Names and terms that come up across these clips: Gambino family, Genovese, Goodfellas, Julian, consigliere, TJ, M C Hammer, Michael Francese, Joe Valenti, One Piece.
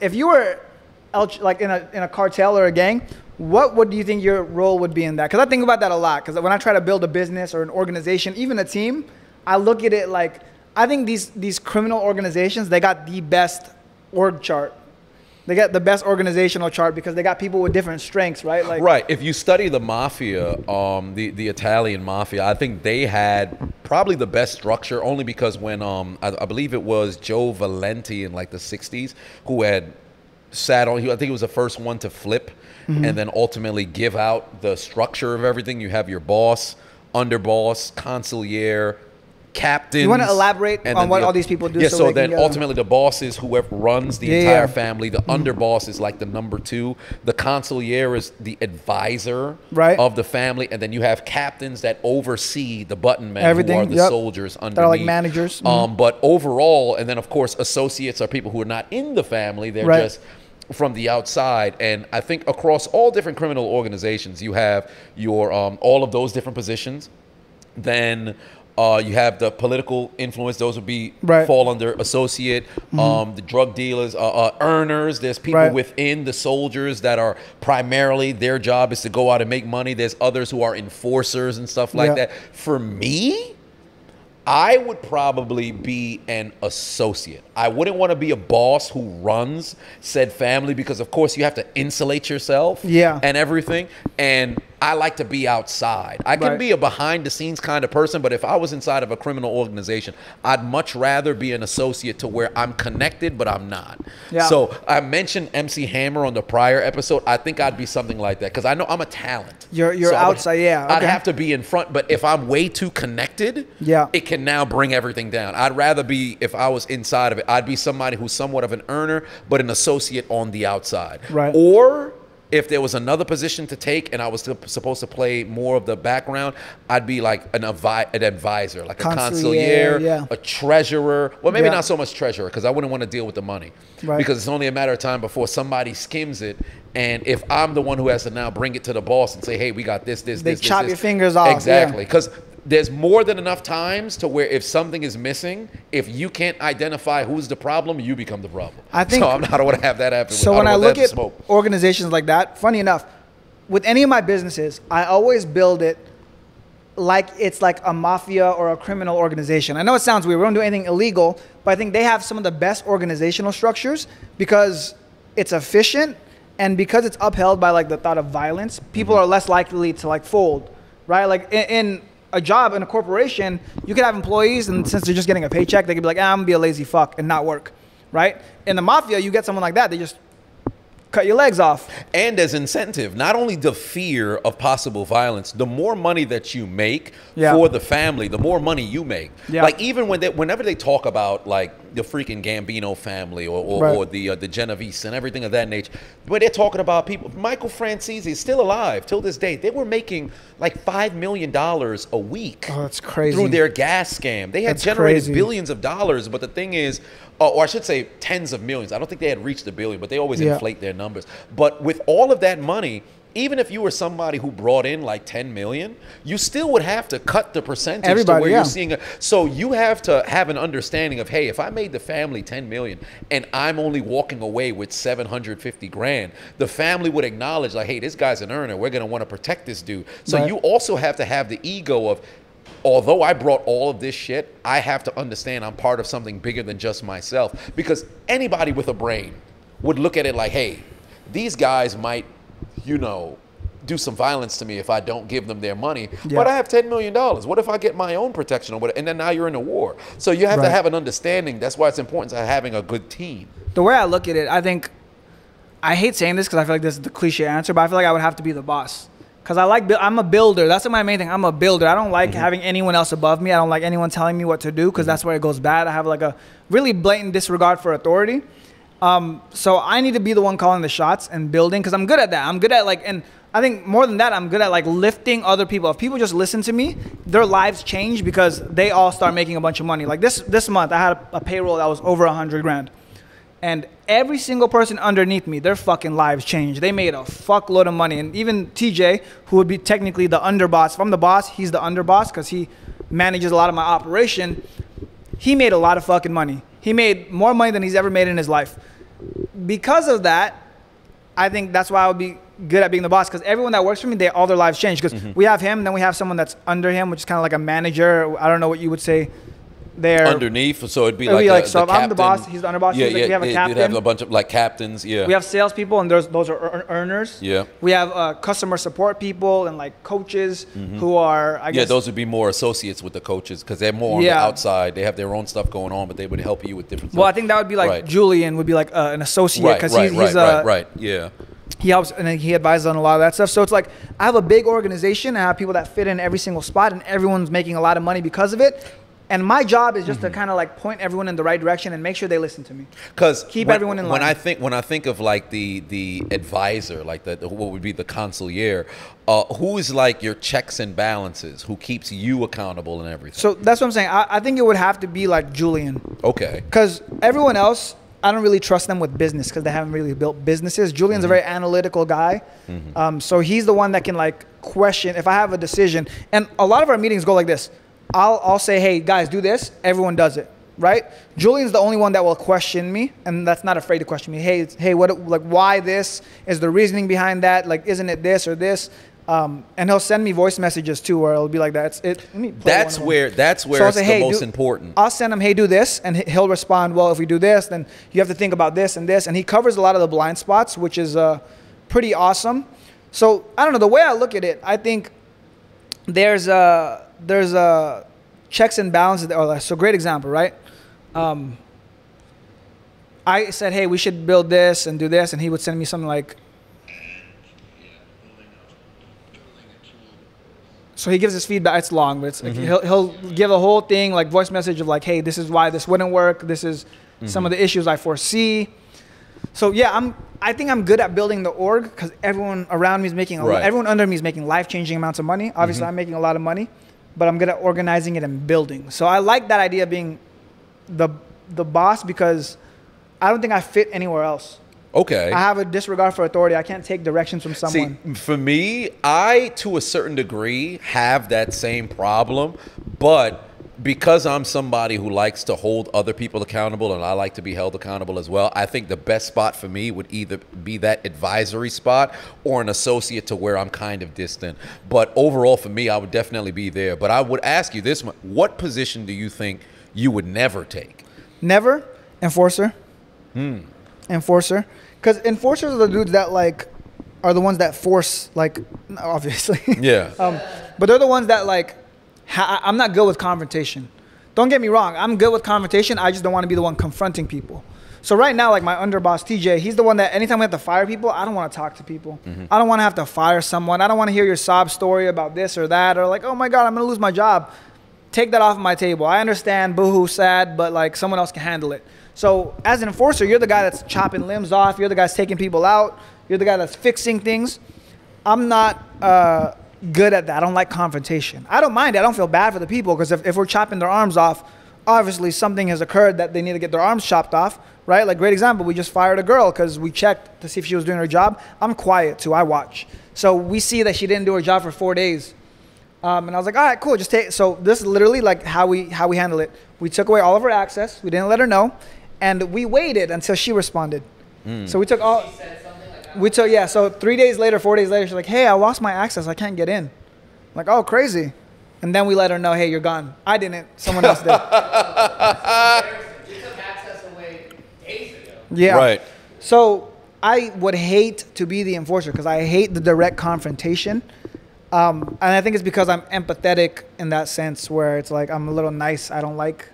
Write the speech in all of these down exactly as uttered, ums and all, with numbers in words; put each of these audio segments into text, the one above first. If you were like in a, in a cartel or a gang, what would you think your role would be in that? Because I think about that a lot, because when I try to build a business or an organization, even a team, I look at it like, I think these, these criminal organizations, they got the best org chart. They got the best organizational chart because they got people with different strengths, right? Like, right. If you study the mafia, um, the, the Italian mafia, I think they had probably the best structure only because when um, I, I believe it was Joe Valenti in like the sixties who had sat on, I think he was the first one to flip mm-hmm. and then ultimately give out the structure of everything. You have your boss, underboss, consigliere, captains. You want to elaborate on what the, all these people do? Yeah, so, so then ultimately the boss is whoever runs the yeah, entire yeah. family. The mm-hmm. underboss is like the number two. The consigliere is the advisor right. of the family. And then you have captains that oversee the button men Everything, who are the yep. soldiers underneath. They're like managers. Mm-hmm. um, but overall, and then of course associates are people who are not in the family. They're right. just from the outside. And I think across all different criminal organizations, you have your um, all of those different positions. Then Uh, you have the political influence; those would be right. fall under associate. Mm-hmm. um, the drug dealers, uh, uh, earners. There's people right. within the soldiers that are primarily their job is to go out and make money. There's others who are enforcers and stuff like yeah. that. For me, I would probably be an associate. I wouldn't want to be a boss who runs said family because, of course, you have to insulate yourself yeah. and everything. And I like to be outside. I can right. be a behind-the-scenes kind of person, but if I was inside of a criminal organization, I'd much rather be an associate to where I'm connected, but I'm not. Yeah. So I mentioned M C Hammer on the prior episode. I think I'd be something like that because I know I'm a talent. You're, you're so outside, would, yeah. Okay. I'd have to be in front, but if I'm way too connected, yeah. it can now bring everything down. I'd rather be, if I was inside of it, I'd be somebody who's somewhat of an earner, but an associate on the outside. Right. Or if there was another position to take and I was supposed to play more of the background, I'd be like an, avi an advisor, like consigliere, a consigliere, yeah. a treasurer. Well, maybe yeah. not so much treasurer because I wouldn't want to deal with the money right. because it's only a matter of time before somebody skims it. And if I'm the one who has to now bring it to the boss and say, hey, we got this, this, they this, They chop this, your this. fingers off. Exactly. Because yeah. there's more than enough times to where if something is missing, if you can't identify who's the problem, you become the problem. I think so. I'm not going to have that happen. So when I look at organizations like that, funny enough, with any of my businesses, I always build it like it's like a mafia or a criminal organization. I know it sounds weird. We don't do anything illegal, but I think they have some of the best organizational structures because it's efficient and because it's upheld by like the thought of violence. People mm-hmm. are less likely to like fold, right? Like in, in a job in a corporation, you could have employees, and since they're just getting a paycheck, they could be like, ah, I'm gonna be a lazy fuck and not work, right? In the mafia, you get someone like that, they just cut your legs off. And as incentive, not only the fear of possible violence, the more money that you make yeah. for the family, the more money you make. Yeah. Like even when they, whenever they talk about like the freaking Gambino family or, or, right. or the uh, the Genovese and everything of that nature, but they're talking about people. Michael Francese is still alive till this day. They were making like five million dollars a week. Oh, that's crazy. Through their gas scam, they had that's generated crazy. billions of dollars. But the thing is, uh, or I should say, tens of millions. I don't think they had reached a billion, but they always yeah. inflate their numbers. Numbers. But with all of that money, even if you were somebody who brought in like ten million, you still would have to cut the percentage Everybody, to where yeah. you're seeing. A, so you have to have an understanding of, hey, if I made the family ten million and I'm only walking away with seven hundred fifty grand, the family would acknowledge like, hey, this guy's an earner. We're going to want to protect this dude. So right. you also have to have the ego of, although I brought all of this shit, I have to understand I'm part of something bigger than just myself, because anybody with a brain would look at it like, hey, these guys might, you know, do some violence to me if I don't give them their money. Yeah. But I have ten million dollars. What if I get my own protection or whatever? And then now you're in a war. So you have right. to have an understanding. That's why it's important to having a good team. The way I look at it, I think, I hate saying this because I feel like this is the cliche answer, but I feel like I would have to be the boss. Because I like, I'm a builder. That's my main thing. I'm a builder. I don't like mm-hmm. having anyone else above me. I don't like anyone telling me what to do because mm-hmm. that's where it goes bad. I have like a really blatant disregard for authority. Um, so I need to be the one calling the shots and building, because I'm good at that. I'm good at like, and I think more than that, I'm good at like lifting other people. If people just listen to me, their lives change because they all start making a bunch of money. Like this, this month I had a, a payroll that was over a hundred grand, and every single person underneath me, their fucking lives changed. They made a fuckload of money. And even T J, who would be technically the underboss, if I'm the boss, he's the underboss because he manages a lot of my operation. He made a lot of fucking money. He made more money than he's ever made in his life. because of that, I think that's why I would be good at being the boss, because everyone that works for me, they all their lives change. Because mm-hmm. we have him, then we have someone that's under him, which is kind of like a manager. I don't know what you would say there. Underneath, so it'd be, it'd be like, like a, so the I'm the boss, he's the underboss. Yeah, yeah, like, we have a captain. You have a bunch of like captains. Yeah. We have salespeople, and those those are earners. Yeah. We have uh, customer support people and like coaches mm-hmm. who are. I guess, yeah, those would be more associates with the coaches because they're more on yeah. the outside. They have their own stuff going on, but they would help you with different. Well, stuff. I think that would be like right. Julian would be like uh, an associate because right, right, he's, he's right, a, right, right, yeah. He helps and he advises on a lot of that stuff. So it's like I have a big organization. I have people that fit in every single spot, and everyone's making a lot of money because of it. And my job is just mm-hmm. to kind of like point everyone in the right direction and make sure they listen to me. Because keep when, everyone in line. When I think when I think of like the the advisor, like the, the what would be the consigliere, uh, who is like your checks and balances, who keeps you accountable and everything. So that's what I'm saying. I, I think it would have to be like Julian. Okay. Because everyone else, I don't really trust them with business because they haven't really built businesses. Julian's mm-hmm. a very analytical guy. Mm-hmm. um, so he's the one that can like question if I have a decision. And a lot of our meetings go like this. I'll, I'll say, hey, guys, do this. Everyone does it, right? Julian's the only one that will question me, and that's not afraid to question me. Hey, hey, what, like, why this? Is the reasoning behind that? Like, isn't it this or this? Um, and he'll send me voice messages, too, where it'll be like that. It's, it, let me play that's, one where, that's where so it's say, the hey, most do, important. I'll send him, hey, do this, and he'll respond, well, if we do this, then you have to think about this and this. And he covers a lot of the blind spots, which is uh, pretty awesome. So, I don't know. The way I look at it, I think there's a... There's a checks and balances. Or so great example, right? Um, I said, hey, we should build this and do this. And he would send me something like. So he gives his feedback. It's long, but it's, mm-hmm. like, he'll, he'll give a whole thing, like voice message of like, hey, this is why this wouldn't work. This is mm-hmm. some of the issues I foresee. So yeah, I'm. I think I'm good at building the org because everyone around me is making. A right. lot, everyone under me is making life-changing amounts of money. Obviously, mm-hmm. I'm making a lot of money, but I'm good at organizing it and building. So I like that idea of being the the boss because I don't think I fit anywhere else. Okay. I have a disregard for authority. I can't take directions from someone. See, for me, I to a certain degree have that same problem, but. Because I'm somebody who likes to hold other people accountable and I like to be held accountable as well, I think the best spot for me would either be that advisory spot or an associate to where I'm kind of distant. But overall for me, I would definitely be there. But I would ask you this one. What position do you think you would never take? Never? Enforcer. Hmm. Enforcer. Because enforcers are the dudes that like are the ones that force, like, obviously. Yeah. um, but they're the ones that like, I'm not good with confrontation. Don't get me wrong. I'm good with confrontation. I just don't want to be the one confronting people. So right now, like my underboss, T J, he's the one that anytime we have to fire people, I don't want to talk to people. Mm-hmm. I don't want to have to fire someone. I don't want to hear your sob story about this or that or like, oh, my God, I'm going to lose my job. Take that off my table. I understand. Boo-hoo, sad, but like someone else can handle it. So as an enforcer, you're the guy that's chopping limbs off. You're the guy that's taking people out. You're the guy that's fixing things. I'm not... Uh, good at that. I don't like confrontation. I don't mind it. I don't feel bad for the people because if, if we're chopping their arms off, obviously something has occurred that they need to get their arms chopped off, right? Like, great example, we just fired a girl because we checked to see if she was doing her job. I'm quiet too. I watch. So we see that she didn't do her job for four days. Um, and I was like, all right, cool. Just take it. So this is literally like how we, how we handle it. We took away all of her access. We didn't let her know. And we waited until she responded. Mm. So we took all... We took, yeah, so three days later, four days later, she's like, hey, I lost my access. I can't get in. I'm like, oh, crazy. And then we let her know, hey, you're gone. I didn't. Someone else did. You took access away days ago. Yeah. Right. So I would hate to be the enforcer because I hate the direct confrontation. Um, and I think it's because I'm empathetic in that sense where it's like I'm a little nice. I don't like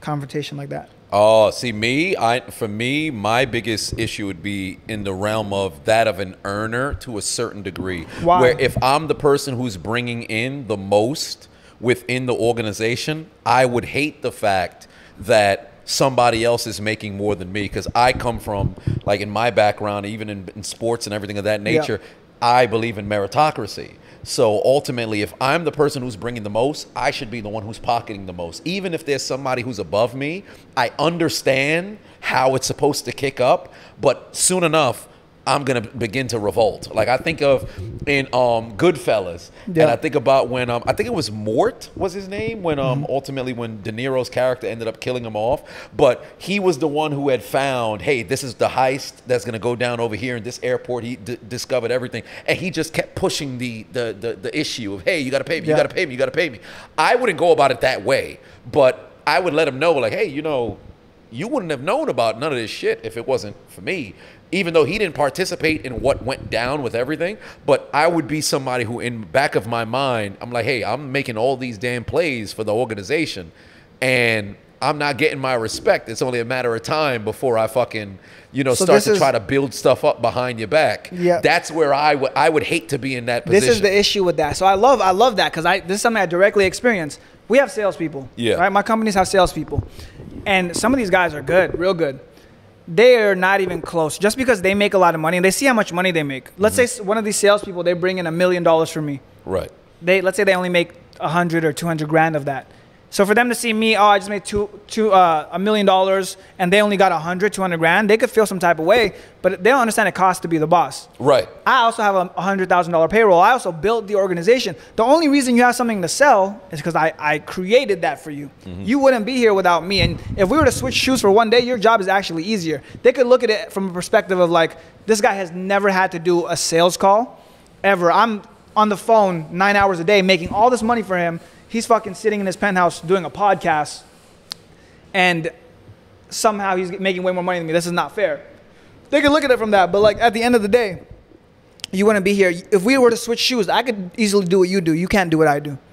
confrontation like that. Oh, see me, I for me, my biggest issue would be in the realm of that of an earner to a certain degree. Wow. Where if I'm the person who's bringing in the most within the organization, I would hate the fact that somebody else is making more than me because I come from, like in my background, even in, in sports and everything of that nature, yeah. I believe in meritocracy. So ultimately, if I'm the person who's bringing the most, I should be the one who's pocketing the most. Even if there's somebody who's above me, I understand how it's supposed to kick up. But soon enough, I'm gonna begin to revolt. Like I think of in um, Goodfellas, yeah. and I think about when um, I think it was Mort was his name when um, mm-hmm. ultimately when De Niro's character ended up killing him off. But he was the one who had found, hey, this is the heist that's gonna go down over here in this airport. He d discovered everything, and he just kept pushing the the the, the issue of, hey, you gotta pay me, yeah. you gotta pay me, you gotta pay me. I wouldn't go about it that way, but I would let him know, like, hey, you know, you wouldn't have known about none of this shit if it wasn't for me. Even though he didn't participate in what went down with everything, but I would be somebody who in back of my mind, I'm like, hey, I'm making all these damn plays for the organization and I'm not getting my respect. It's only a matter of time before I fucking, you know, so start to is, try to build stuff up behind your back. Yeah. That's where I would I would hate to be in that position. This is the issue with that. So I love I love that because I this is something I directly experienced. We have salespeople. Yeah. Right? My companies have salespeople. And some of these guys are good, real good. They're not even close. Just because they make a lot of money and they see how much money they make. Let's mm-hmm. say one of these salespeople, they bring in a million dollars for me. Right. They let's say they only make a hundred or two hundred grand of that. So for them to see me, oh, I just made two, two, uh, a million dollars, and they only got a hundred, two hundred grand. They could feel some type of way, but they don't understand it costs to be the boss. Right. I also have a hundred thousand dollar payroll. I also built the organization. The only reason you have something to sell is because I, I created that for you. Mm-hmm. You wouldn't be here without me. And if we were to switch shoes for one day, your job is actually easier. They could look at it from a perspective of like, this guy has never had to do a sales call, ever. I'm on the phone nine hours a day, making all this money for him. He's fucking sitting in his penthouse doing a podcast and somehow he's making way more money than me. This is not fair. They could look at it from that, but like at the end of the day, you wouldn't be here. If we were to switch shoes, I could easily do what you do. You can't do what I do.